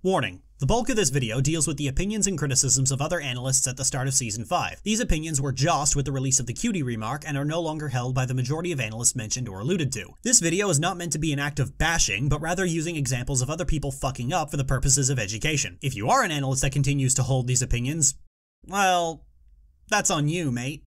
Warning. The bulk of this video deals with the opinions and criticisms of other analysts at the start of Season 5. These opinions were josttled with the release of the Cutie remark and are no longer held by the majority of analysts mentioned or alluded to. This video is not meant to be an act of bashing, but rather using examples of other people fucking up for the purposes of education. If you are an analyst that continues to hold these opinions, well, that's on you, mate.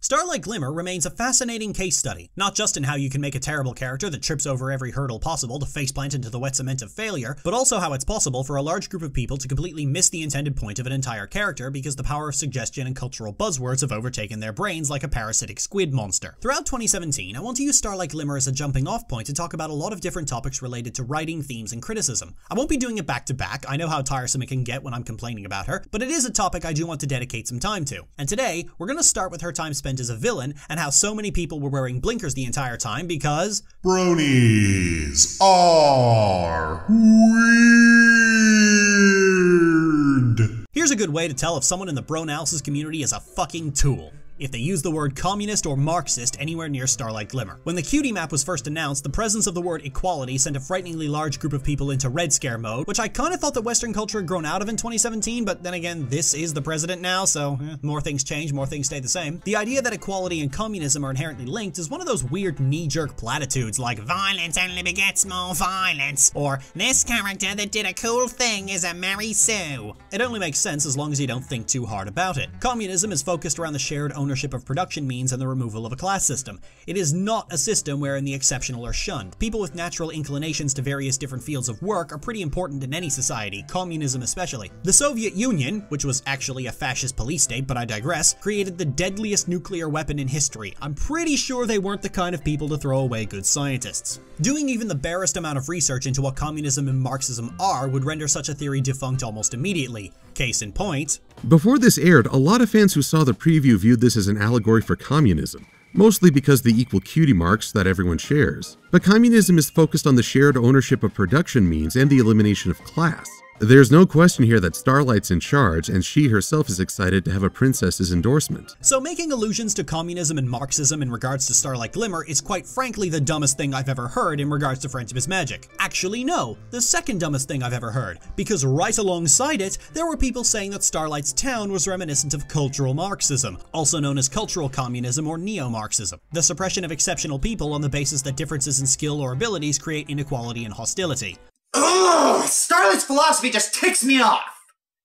Starlight Glimmer remains a fascinating case study, not just in how you can make a terrible character that trips over every hurdle possible to faceplant into the wet cement of failure, but also how it's possible for a large group of people to completely miss the intended point of an entire character because the power of suggestion and cultural buzzwords have overtaken their brains like a parasitic squid monster. Throughout 2017, I want to use Starlight Glimmer as a jumping off point to talk about a lot of different topics related to writing, themes, and criticism. I won't be doing it back to back, I know how tiresome it can get when I'm complaining about her, but it is a topic I do want to dedicate some time to. And today, we're gonna start with her time spent as a villain and how so many people were wearing blinkers the entire time because bronies are weird. Here's a good way to tell if someone in the bro-analysis community is a fucking tool: if they use the word communist or Marxist anywhere near Starlight Glimmer. When the Cutie Map was first announced, the presence of the word equality sent a frighteningly large group of people into Red Scare mode, which I kinda thought that Western culture had grown out of in 2017, but then again, this is the president now, so more things change, more things stay the same. The idea that equality and communism are inherently linked is one of those weird knee-jerk platitudes like violence only begets more violence, or this character that did a cool thing is a Mary Sue. It only makes sense as long as you don't think too hard about it. Communism is focused around the shared ownership of production means and the removal of a class system. It is not a system wherein the exceptional are shunned. People with natural inclinations to various different fields of work are pretty important in any society, communism especially. The Soviet Union, which was actually a fascist police state, but I digress, created the deadliest nuclear weapon in history. I'm pretty sure they weren't the kind of people to throw away good scientists. Doing even the barest amount of research into what communism and Marxism are would render such a theory defunct almost immediately. Case in point. Before this aired, a lot of fans who saw the preview viewed this as an allegory for communism, mostly because the equal cutie marks that everyone shares. But communism is focused on the shared ownership of production means and the elimination of class. There's no question here that Starlight's in charge, and she herself is excited to have a princess's endorsement. So making allusions to communism and Marxism in regards to Starlight Glimmer is quite frankly the dumbest thing I've ever heard in regards to Friendship is Magic. Actually no, the second dumbest thing I've ever heard, because right alongside it, there were people saying that Starlight's town was reminiscent of cultural Marxism, also known as cultural communism or neo-Marxism, the suppression of exceptional people on the basis that differences in skill or abilities create inequality and hostility. Ugh! Starlight's philosophy just ticks me off!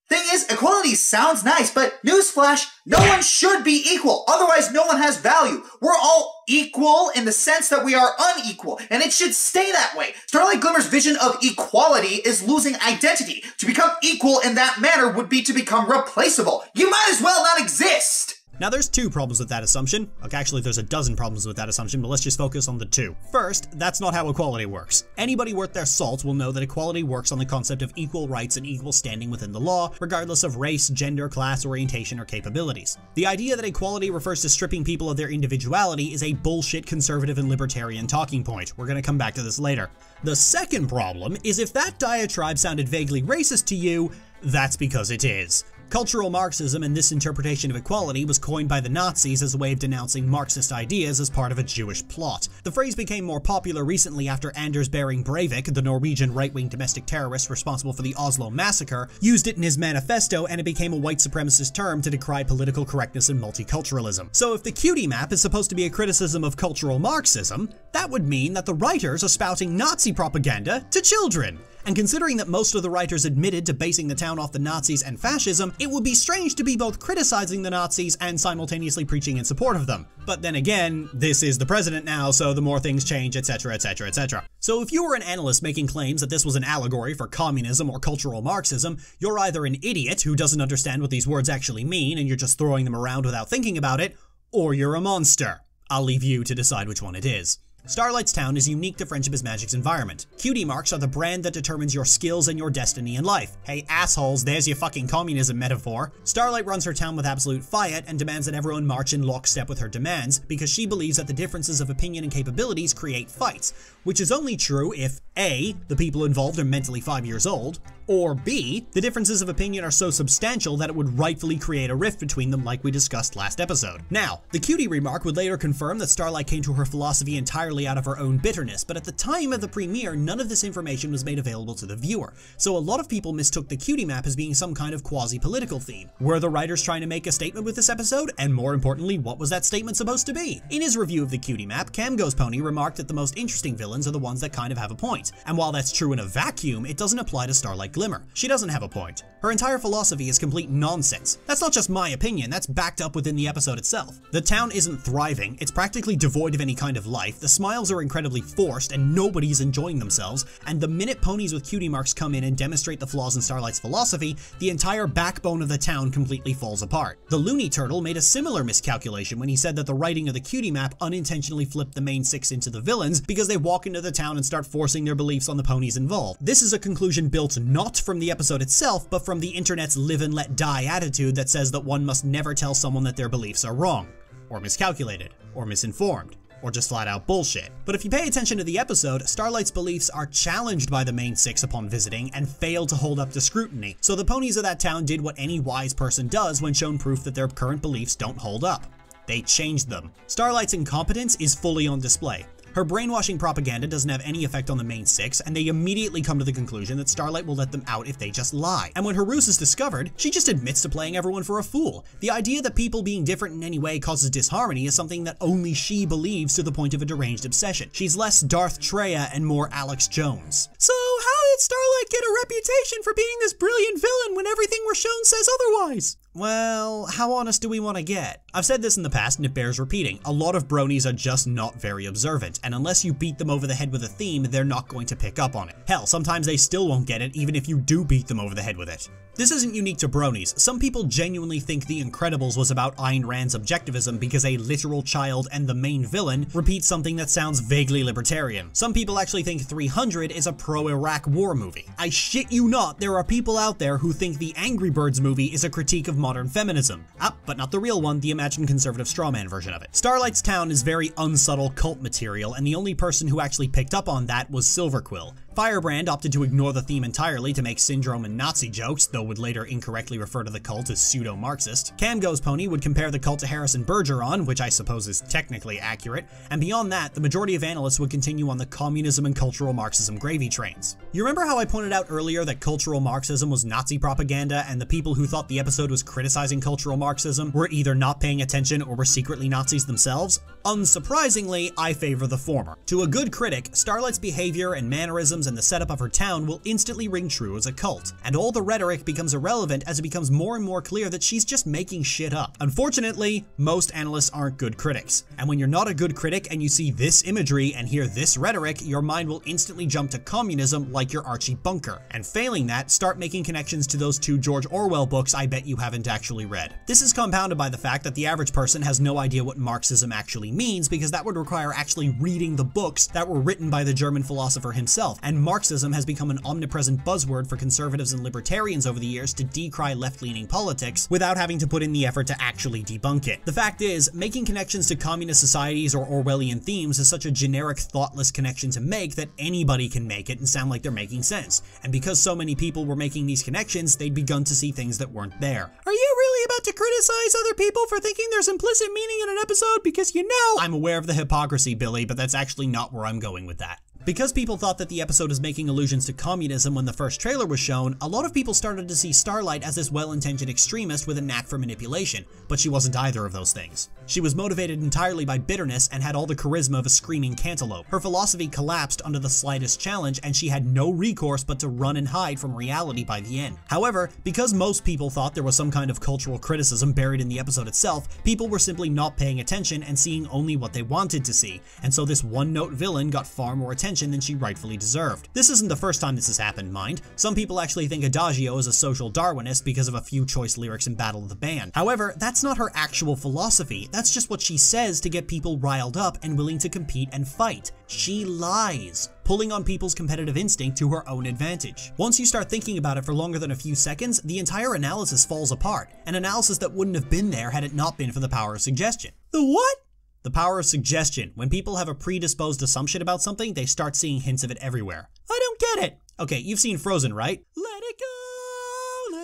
Thing is, equality sounds nice, but newsflash, no one should be equal, otherwise no one has value. We're all equal in the sense that we are unequal, and it should stay that way. Starlight Glimmer's vision of equality is losing identity. To become equal in that manner would be to become replaceable. You might as well not exist! Now there's two problems with that assumption. Okay, actually there's a dozen problems with that assumption, but let's just focus on the two. First, that's not how equality works. Anybody worth their salt will know that equality works on the concept of equal rights and equal standing within the law, regardless of race, gender, class, orientation, or capabilities. The idea that equality refers to stripping people of their individuality is a bullshit conservative and libertarian talking point. We're gonna come back to this later. The second problem is if that diatribe sounded vaguely racist to you, that's because it is. Cultural Marxism and this interpretation of equality was coined by the Nazis as a way of denouncing Marxist ideas as part of a Jewish plot. The phrase became more popular recently after Anders Behring Breivik, the Norwegian right-wing domestic terrorist responsible for the Oslo massacre, used it in his manifesto, and it became a white supremacist term to decry political correctness and multiculturalism. So if the Cutie Map is supposed to be a criticism of cultural Marxism, that would mean that the writers are spouting Nazi propaganda to children. And considering that most of the writers admitted to basing the town off the Nazis and fascism, it would be strange to be both criticizing the Nazis and simultaneously preaching in support of them. But then again, this is the president now, so the more things change, etc, etc, etc. So if you were an analyst making claims that this was an allegory for communism or cultural Marxism, you're either an idiot who doesn't understand what these words actually mean and you're just throwing them around without thinking about it, or you're a monster. I'll leave you to decide which one it is. Starlight's town is unique to Friendship is Magic's environment. Cutie marks are the brand that determines your skills and your destiny in life. Hey assholes, there's your fucking communism metaphor. Starlight runs her town with absolute fiat and demands that everyone march in lockstep with her demands, because she believes that the differences of opinion and capabilities create fights, which is only true if A, the people involved are mentally 5 years old, or B, the differences of opinion are so substantial that it would rightfully create a rift between them like we discussed last episode. Now, the Cutie remark would later confirm that Starlight came to her philosophy entirely out of her own bitterness, but at the time of the premiere, none of this information was made available to the viewer, so a lot of people mistook the Cutie map as being some kind of quasi-political theme. Were the writers trying to make a statement with this episode? And more importantly, what was that statement supposed to be? In his review of the Cutie map, Cam Goes Pony remarked that the most interesting villains are the ones that kind of have a point, and while that's true in a vacuum, it doesn't apply to Starlight Glimmer. She doesn't have a point. Her entire philosophy is complete nonsense. That's not just my opinion, that's backed up within the episode itself. The town isn't thriving, it's practically devoid of any kind of life, the smiles are incredibly forced and nobody's enjoying themselves, and the minute ponies with cutie marks come in and demonstrate the flaws in Starlight's philosophy, the entire backbone of the town completely falls apart. The Looney Turtle made a similar miscalculation when he said that the writing of the Cutie map unintentionally flipped the Mane Six into the villains because they walk into the town and start forcing their beliefs on the ponies involved. This is a conclusion built not from the episode itself, but from the internet's live and let die attitude that says that one must never tell someone that their beliefs are wrong, or miscalculated, or misinformed, or just flat out bullshit. But if you pay attention to the episode, Starlight's beliefs are challenged by the Mane Six upon visiting and fail to hold up to scrutiny, so the ponies of that town did what any wise person does when shown proof that their current beliefs don't hold up. They changed them. Starlight's incompetence is fully on display. Her brainwashing propaganda doesn't have any effect on the Mane Six, and they immediately come to the conclusion that Starlight will let them out if they just lie. And when her ruse is discovered, she just admits to playing everyone for a fool. The idea that people being different in any way causes disharmony is something that only she believes to the point of a deranged obsession. She's less Darth Treya and more Alex Jones. So how did Starlight get a reputation for being this brilliant villain when everything we're shown says otherwise? Well, how honest do we want to get? I've said this in the past and it bears repeating. A lot of bronies are just not very observant, and unless you beat them over the head with a theme, they're not going to pick up on it. Hell, sometimes they still won't get it even if you do beat them over the head with it. This isn't unique to bronies. Some people genuinely think The Incredibles was about Ayn Rand's objectivism because a literal child and the main villain repeat something that sounds vaguely libertarian. Some people actually think 300 is a pro-Iraq war movie. I shit you not, there are people out there who think the Angry Birds movie is a critique of modern feminism. Ah, but not the real one, the imagined conservative strawman version of it. Starlight's town is very unsubtle cult material, and the only person who actually picked up on that was Silverquill. Firebrand opted to ignore the theme entirely to make syndrome and Nazi jokes, though would later incorrectly refer to the cult as pseudo-Marxist. Cam Goes Pony would compare the cult to Harrison Bergeron, which I suppose is technically accurate, and beyond that, the majority of analysts would continue on the communism and cultural Marxism gravy trains. You remember how I pointed out earlier that cultural Marxism was Nazi propaganda, and the people who thought the episode was criticizing cultural Marxism were either not paying attention or were secretly Nazis themselves? Unsurprisingly, I favor the former. To a good critic, Starlight's behavior and mannerisms and the setup of her town will instantly ring true as a cult, and all the rhetoric becomes irrelevant as it becomes more and more clear that she's just making shit up. Unfortunately, most analysts aren't good critics, and when you're not a good critic and you see this imagery and hear this rhetoric, your mind will instantly jump to communism like your Archie Bunker, and failing that, start making connections to those two George Orwell books I bet you haven't actually read. This is compounded by the fact that the average person has no idea what Marxism actually means, because that would require actually reading the books that were written by the German philosopher himself, and Marxism has become an omnipresent buzzword for conservatives and libertarians over the years to decry left-leaning politics without having to put in the effort to actually debunk it. The fact is, making connections to communist societies or Orwellian themes is such a generic, thoughtless connection to make that anybody can make it and sound like they're making sense. And because so many people were making these connections, they'd begun to see things that weren't there. Are you really about to criticize other people for thinking there's implicit meaning in an episode? Because you know, I'm aware of the hypocrisy, Billy, but that's actually not where I'm going with that. Because people thought that the episode was making allusions to communism when the first trailer was shown, a lot of people started to see Starlight as this well-intentioned extremist with a knack for manipulation, but she wasn't either of those things. She was motivated entirely by bitterness and had all the charisma of a screaming cantaloupe. Her philosophy collapsed under the slightest challenge, and she had no recourse but to run and hide from reality by the end. However, because most people thought there was some kind of cultural criticism buried in the episode itself, people were simply not paying attention and seeing only what they wanted to see, and so this one-note villain got far more attention attention than she rightfully deserved. This isn't the first time this has happened, mind. Some people actually think Adagio is a social Darwinist because of a few choice lyrics in Battle of the Bands. However, that's not her actual philosophy, that's just what she says to get people riled up and willing to compete and fight. She lies, pulling on people's competitive instinct to her own advantage. Once you start thinking about it for longer than a few seconds, the entire analysis falls apart, an analysis that wouldn't have been there had it not been for the power of suggestion. The what? The power of suggestion. When people have a predisposed assumption about something, they start seeing hints of it everywhere. I don't get it! Okay, you've seen Frozen, right? Let it go,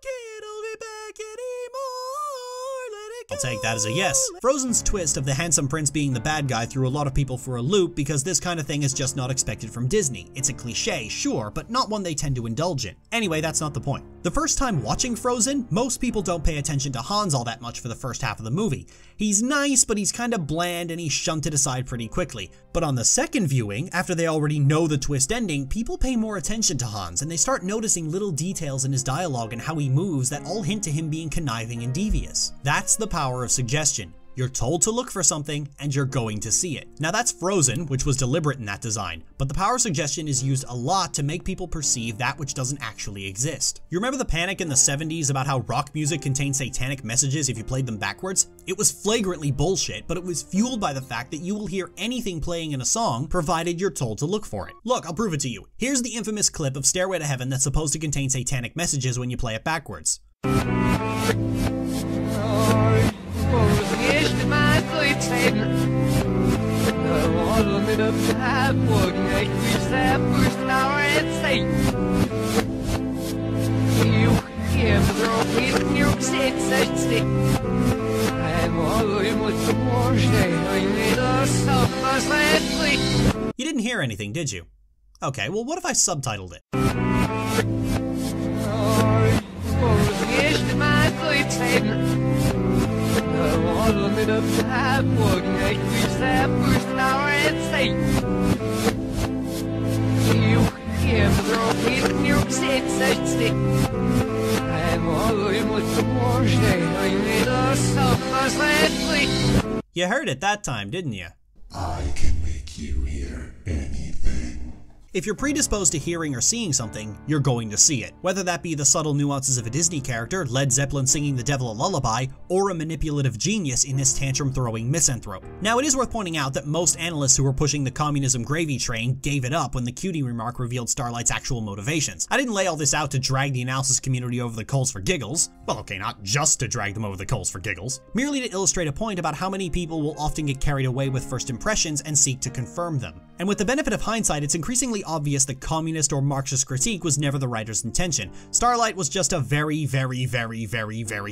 can't hold it back anymore, let it go. I'll take that as a yes. Frozen's twist of the handsome prince being the bad guy threw a lot of people for a loop because this kind of thing is just not expected from Disney. It's a cliche, sure, but not one they tend to indulge in. Anyway, that's not the point. The first time watching Frozen, most people don't pay attention to Hans all that much for the first half of the movie. He's nice, but he's kind of bland and he's shunted aside pretty quickly. But on the second viewing, after they already know the twist ending, people pay more attention to Hans and they start noticing little details in his dialogue and how he moves that all hint to him being conniving and devious. That's the power of suggestion. You're told to look for something, and you're going to see it. Now that's Frozen, which was deliberate in that design, but the power of suggestion is used a lot to make people perceive that which doesn't actually exist. You remember the panic in the 70s about how rock music contained satanic messages if you played them backwards? It was flagrantly bullshit, but it was fueled by the fact that you will hear anything playing in a song, provided you're told to look for it. Look, I'll prove it to you. Here's the infamous clip of Stairway to Heaven that's supposed to contain satanic messages when you play it backwards. You didn't hear anything, did you? Okay, well, what if I subtitled it? You heard it that time, didn't you? I can make you hear anything. If you're predisposed to hearing or seeing something, you're going to see it. Whether that be the subtle nuances of a Disney character, Led Zeppelin singing the devil a lullaby, or a manipulative genius in this tantrum-throwing misanthrope. Now, it is worth pointing out that most analysts who were pushing the communism gravy train gave it up when the Cutie remark revealed Starlight's actual motivations. I didn't lay all this out to drag the analysis community over the coals for giggles. Well, okay, not just to drag them over the coals for giggles. Merely to illustrate a point about how many people will often get carried away with first impressions and seek to confirm them. And with the benefit of hindsight, it's increasingly obvious that communist or Marxist critique was never the writer's intention. Starlight was just a very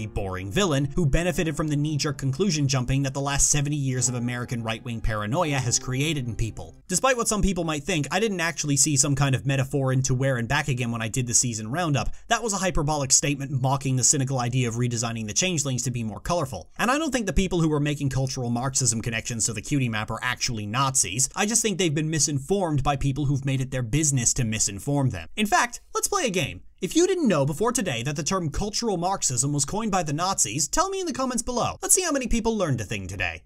boring villain who benefited from the knee-jerk conclusion jumping that the last 70 years of American right-wing paranoia has created in people. Despite what some people might think, I didn't actually see some kind of metaphor into Where and Back Again when I did the season roundup. That was a hyperbolic statement mocking the cynical idea of redesigning the Changelings to be more colorful. And I don't think the people who were making cultural Marxism connections to the Cutie Map are actually Nazis. I just think they've been misinformed by people who've made it their business to misinform them. In fact, let's play a game. If you didn't know before today that the term cultural Marxism was coined by the Nazis, tell me in the comments below. Let's see how many people learned a thing today.